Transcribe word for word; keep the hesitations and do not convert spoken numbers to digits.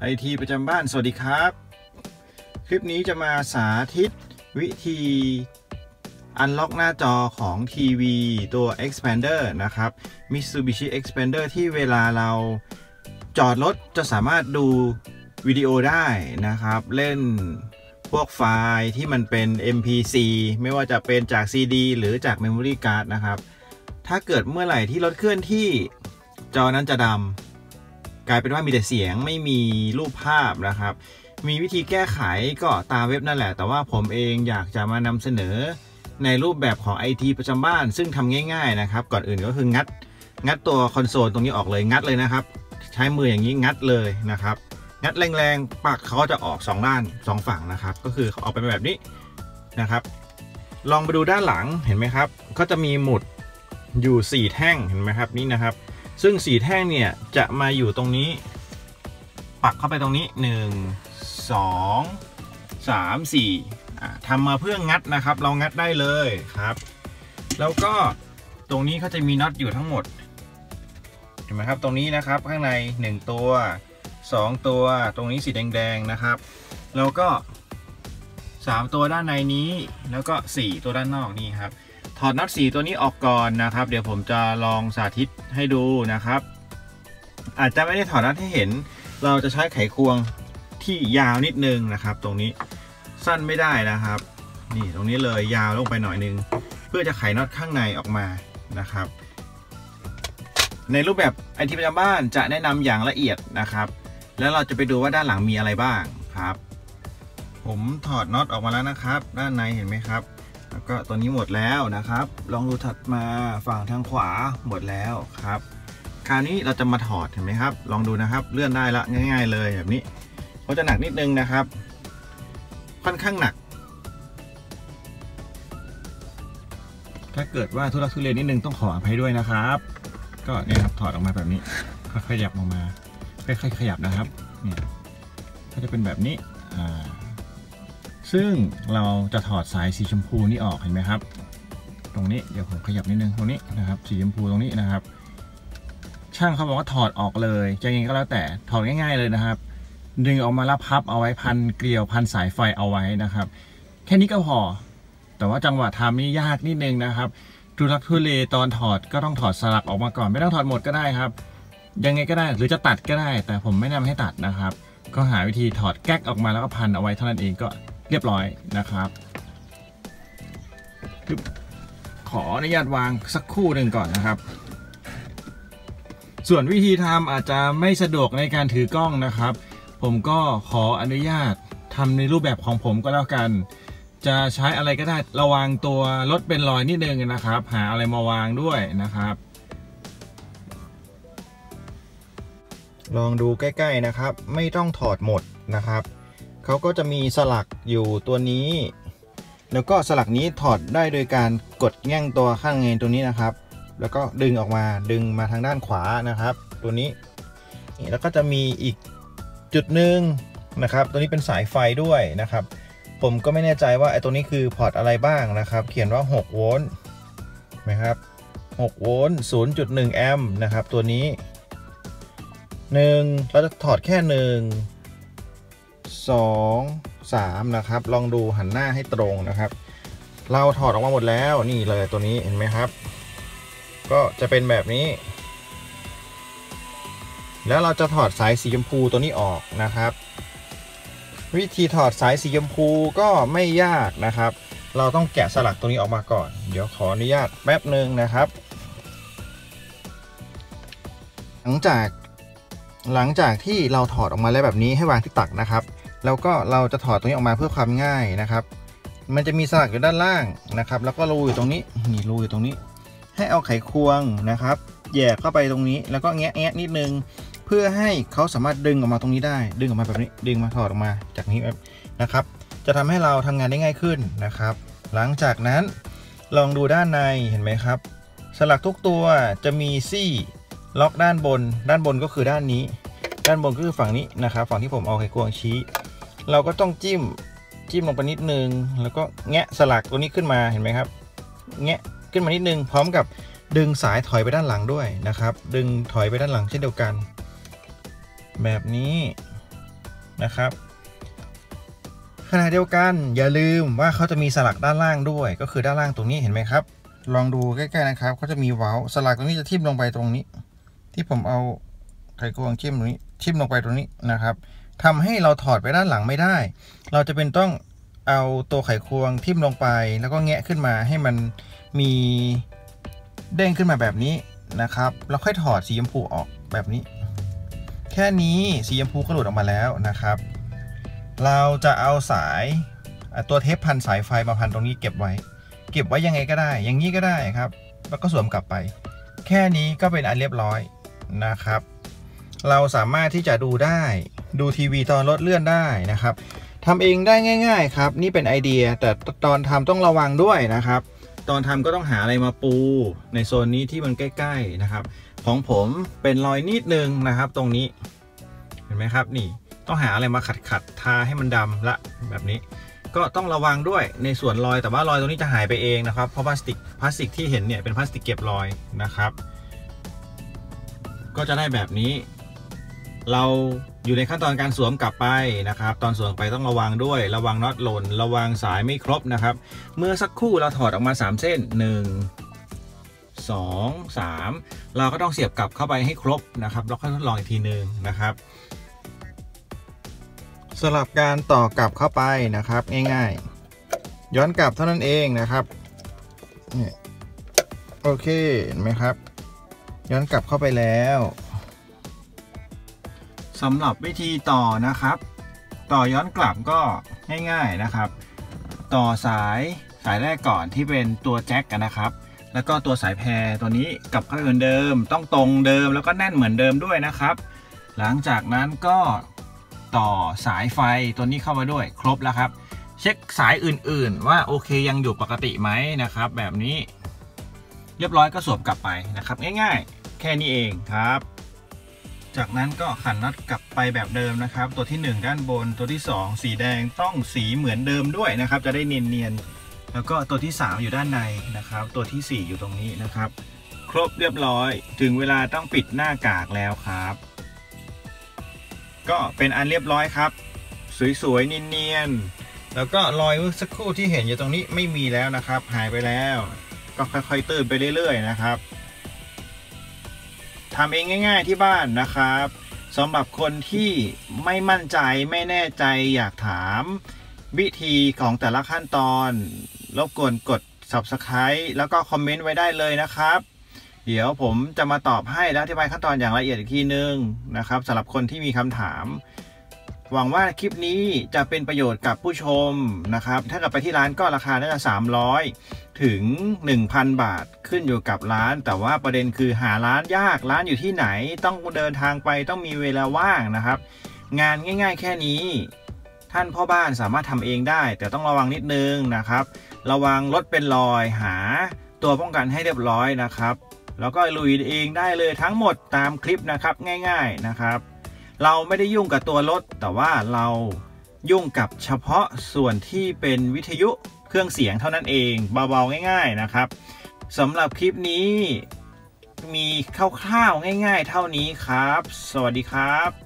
ไอทีประจำบ้านสวัสดีครับคลิปนี้จะมาสาธิตวิธีอันล็อกหน้าจอของทีวีตัว Xpander นะครับ Mitsubishi Xpander ที่เวลาเราจอดรถจะสามารถดูวิดีโอได้นะครับเล่นพวกไฟล์ที่มันเป็น เอ็ม พี ซี ไม่ว่าจะเป็นจาก ซี ดี หรือจาก Memory Card นะครับถ้าเกิดเมื่อไหร่ที่รถเคลื่อนที่จอนั้นจะดำกลายเป็นว่ามีแต่เสียงไม่มีรูปภาพนะครับมีวิธีแก้ไขก็ตามเว็บนั่นแหละแต่ว่าผมเองอยากจะมานำเสนอในรูปแบบของ ไอ ที ประจำบ้านซึ่งทำง่ายๆนะครับก่อนอื่นก็คืองัดงัดตัวคอนโซลตรงนี้ออกเลยงัดเลยนะครับใช้มืออย่างนี้งัดเลยนะครับงัดแรงๆปากเขาจะออกสองด้านสองฝั่งนะครับก็คือออกเป็นแบบนี้นะครับลองไปดูด้านหลังเห็นไหมครับก็จะมีหมุดอยู่สี่แท่งเห็นไหมครับนี่นะครับซึ่งสี่แท่งเนี่ยจะมาอยู่ตรงนี้ปักเข้าไปตรงนี้หนึ่ง สอง สาม สี่ทำมาเพื่องัดนะครับเรางัดได้เลยครับแล้วก็ตรงนี้เขาจะมีน็อตอยู่ทั้งหมดเห็นไหมครับตรงนี้นะครับข้างในหนึ่งตัวสองตัวตรงนี้สีแดงๆนะครับแล้วก็สามตัวด้านในนี้แล้วก็สี่ตัวด้านนอกนี่ครับถอดน็อตสี่ตัวนี้ออกก่อนนะครับเดี๋ยวผมจะลองสาธิตให้ดูนะครับอาจจะไม่ได้ถอดน็อตให้เห็นเราจะใช้ไขควงที่ยาวนิดนึงนะครับตรงนี้สั้นไม่ได้นะครับนี่ตรงนี้เลยยาวลงไปหน่อยนึงเพื่อจะไขน็อตข้างในออกมานะครับในรูปแบบไอทีประจำบ้านจะแนะนำอย่างละเอียดนะครับแล้วเราจะไปดูว่าด้านหลังมีอะไรบ้างครับผมถอดน็อตออกมาแล้วนะครับด้านในเห็นไหมครับแล้วก็ตัวนี้หมดแล้วนะครับลองดูถัดมาฝั่งทางขวาหมดแล้วครับคราวนี้เราจะมาถอดเห็นไหมครับลองดูนะครับเลื่อนได้ละง่ายๆเลยแบบนี้เขาจะหนักนิดนึงนะครับค่อนข้างหนักถ้าเกิดว่าทุลักทุเลนิดนึงต้องขออภัยด้วยนะครับก็เนี่ยครับถอดออกมาแบบนี้ค่อยขยับออกมาค่อยๆขยับนะครับเนี่ยก็จะเป็นแบบนี้อ่าซึ่งเราจะถอดสายสีชมพูนี่ออกเห็นไหมครับตรงนี้เดี๋ยวผมขยับนิดนึงตรงนี้นะครับสีชมพูตรงนี้นะครับช่างเขาบอกว่าถอดออกเลยจะยังไงก็แล้วแต่ถอดง่ายๆเลยนะครับดึงออกมาแล้วพับเอาไว้พันเกลียวพันสายไฟเอาไว้นะครับแค่นี้ก็พอแต่ว่าจังหวะทำนี่ยากนิดนึงนะครับทุลักทุเลตอนถอดก็ต้องถอดสลักออกมาก่อนไม่ต้องถอดหมดก็ได้ครับยังไงก็ได้หรือจะตัดก็ได้แต่ผมไม่แนะนำให้ตัดนะครับก็หาวิธีถอดแก๊กออกมาแล้วก็พันเอาไว้เท่านั้นเองก็เรียบร้อยนะครับขออนุญาตวางสักครู่หนึ่งก่อนนะครับส่วนวิธีทำอาจจะไม่สะดวกในการถือกล้องนะครับผมก็ขออนุญาตทำในรูปแบบของผมก็แล้วกันจะใช้อะไรก็ได้ระวังตัวรถเป็นรอยนิดนึงนะครับหาอะไรมาวางด้วยนะครับลองดูใกล้ๆนะครับไม่ต้องถอดหมดนะครับเขาก็จะมีสลักอยู่ตัวนี้แล้วก็สลักนี้ถอดได้โดยการกดแง่งตัวข้างเงินตัวนี้นะครับแล้วก็ดึงออกมาดึงมาทางด้านขวานะครับตัวนี้แล้วก็จะมีอีกจุดหนึ่งนะครับตัวนี้เป็นสายไฟด้วยนะครับผมก็ไม่แน่ใจว่าไอ้ตัวนี้คือพอร์ตอะไรบ้างนะครับเขียนว่าหกโวลต์นะครับหกโวลต์ ศูนย์จุดหนึ่ง แอมป์นะครับตัวนี้หนึ่งเราจะถอดแค่หนึ่ง สอง สามนะครับลองดูหันหน้าให้ตรงนะครับเราถอดออกมาหมดแล้วนี่เลยตัวนี้เห็นไหมครับก็จะเป็นแบบนี้แล้วเราจะถอดสายสีชมพูตัวนี้ออกนะครับวิธีถอดสายสีชมพูก็ไม่ยากนะครับเราต้องแกะสลักตัวนี้ออกมาก่อนเดี๋ยวขออนุญาตแป๊บหนึ่งนะครับหลังจากหลังจากที่เราถอดออกมาแล้วแบบนี้ให้วางที่ตักนะครับแล้วก็เราจะถอดตรงนี้ออกมาเพื่อความง่ายนะครับมันจะมีสลักอยู่ด้านล่างนะครับแล้วก็รูอยู่ตรงนี้นี่รูอยู่ตรงนี้ให้เอาไขควงนะครับแย่เข้าไปตรงนี้แล้วก็แงะแงะนิดนึงเพื่อให้เขาสามารถดึงออกมาตรงนี้ได้ดึงออกมาแบบนี้ดึงมาถอดออกมาจากนี้นะครับจะทำให้เราทำงานได้ง่ายขึ้นนะครับหลังจากนั้นลองดูด้านในเห็นไหมครับสลักทุกตัวจะมีซี่ล็อกด้านบนด้านบนก็คือด้านนี้ด้านบนก็คือฝั่งนี้นะครับฝั่งที่ผมเอาไขควงชี้เราก็ต้องจิ้มจิ้มลงไปนิดนึงแล้วก็แงะสลักตัวนี้ขึ้นมาเห็นไหมครับแงะขึ้นมานิดนึงพร้อมกับดึงสายถอยไปด้านหลังด้วยนะครับดึงถอยไปด้านหลังเช่นเดียวกันแบบนี้ นะครับขณะเดียวกันอย่าลืมว่าเขาจะมีสลักด้านล่างด้วยก็คือด้านล่างตรงนี้เห็นไหมครับลองดูใกล้ๆนะครับเขาจะมีเว้าสลักตรงนี้จะทิ่มลงไปตรงนี้ที่ผมเอาไขควงจิ้มตรงนี้ทิ่มลงไปตรงนี้นะครับทำให้เราถอดไปด้านหลังไม่ได้เราจะเป็นต้องเอาตัวไขควงทิ่มลงไปแล้วก็แงะขึ้นมาให้มันมีเด้งขึ้นมาแบบนี้นะครับแล้วค่อยถอดสีชมพูออกแบบนี้แค่นี้สีชมพูก็หลุดออกมาแล้วนะครับเราจะเอาสายตัวเทปพันสายไฟมาพันตรงนี้เก็บไว้เก็บไว้ยังไงก็ได้อย่างนี้ก็ได้ครับแล้วก็สวมกลับไปแค่นี้ก็เป็นอันเรียบร้อยนะครับเราสามารถที่จะดูได้ดูทีวีตอนรถเลื่อนได้นะครับทำเองได้ง่ายๆครับนี่เป็นไอเดียแต่ตอนทำต้องระวังด้วยนะครับตอนทำก็ต้องหาอะไรมาปูในโซนนี้ที่มันใกล้ๆนะครับของผมเป็นรอยนิดนึงนะครับตรงนี้เห็นไหมครับนี่ต้องหาอะไรมาขัดๆทาให้มันดำละแบบนี้ก็ต้องระวังด้วยในส่วนรอยแต่ว่ารอยตรงนี้จะหายไปเองนะครับเพราะพลาสติกพลาสติกที่เห็นเนี่ยเป็นพลาสติกเก็บรอยนะครับก็จะได้แบบนี้เราอยู่ในขั้นตอนการสวมกลับไปนะครับตอนสวมไปต้องระวังด้วยระวังน็อตหล่นระวังสายไม่ครบนะครับเมื่อสักครู่เราถอดออกมาสามเส้นหนึ่ง สอง สามเราก็ต้องเสียบกลับเข้าไปให้ครบนะครับแล้วค่อยทดลองอีกทีนึงนะครับสลับการต่อกลับเข้าไปนะครับง่ายๆย้อนกลับเท่านั้นเองนะครับนี่โอเคเห็นไหมครับย้อนกลับเข้าไปแล้วสำหรับวิธีต่อนะครับต่อย้อนกลับก็ง่ายๆนะครับต่อสายสายแรกก่อนที่เป็นตัวแจ็คกันนะครับแล้วก็ตัวสายแพรตัวนี้กลับเข้าไปเหมือนเดิมต้องตรงเดิมแล้วก็แน่นเหมือนเดิมด้วยนะครับหลังจากนั้นก็ต่อสายไฟตัวนี้เข้ามาด้วยครบแล้วครับเช็คสายอื่นๆว่าโอเคยังอยู่ปกติไหมนะครับแบบนี้เรียบร้อยก็สวมกลับไปนะครับง่ายๆแค่นี้เองครับจากนั้นก็ขันน็อตกลับไปแบบเดิมนะครับตัวที่หนึ่งด้านบนตัวที่สองสีแดงต้องสีเหมือนเดิมด้วยนะครับจะได้เนียนๆแล้วก็ตัวที่สามอยู่ด้านในนะครับตัวที่สี่อยู่ตรงนี้นะครับครบเรียบร้อยถึงเวลาต้องปิดหน้ากากแล้วครับก็เป็นอันเรียบร้อยครับสวยๆเนียนๆแล้วก็รอยเมื่อสักครู่ที่เห็นอยู่ตรงนี้ไม่มีแล้วนะครับหายไปแล้วก็ค่อยๆเติมไปเรื่อยๆนะครับทำเองง่ายๆที่บ้านนะครับสำหรับคนที่ไม่มั่นใจไม่แน่ใจอยากถามวิธีของแต่ละขั้นตอนรบกวนกด ซับสไครบ์ แล้วก็คอมเมนต์ไว้ได้เลยนะครับเดี๋ยวผมจะมาตอบให้และอธิบายขั้นตอนอย่างละเอียดอีกทีนึงนะครับสำหรับคนที่มีคำถามหวังว่าคลิปนี้จะเป็นประโยชน์กับผู้ชมนะครับถ้าเกิดไปที่ร้านก็ราคาน่าจะสามร้อยถึงหนึ่งพัน บาทขึ้นอยู่กับร้านแต่ว่าประเด็นคือหาร้านยากร้านอยู่ที่ไหนต้องเดินทางไปต้องมีเวลาว่างนะครับงานง่ายๆแค่นี้ท่านพ่อบ้านสามารถทำเองได้แต่ต้องระวังนิดนึงนะครับระวังรถเป็นรอยหาตัวป้องกันให้เรียบร้อยนะครับแล้วก็ลุยเองได้เลยทั้งหมดตามคลิปนะครับง่ายๆนะครับเราไม่ได้ยุ่งกับตัวรถแต่ว่าเรายุ่งกับเฉพาะส่วนที่เป็นวิทยุเครื่องเสียงเท่านั้นเองเบาๆง่ายๆนะครับสำหรับคลิปนี้มีคร่าวๆง่ายๆเท่านี้ครับสวัสดีครับ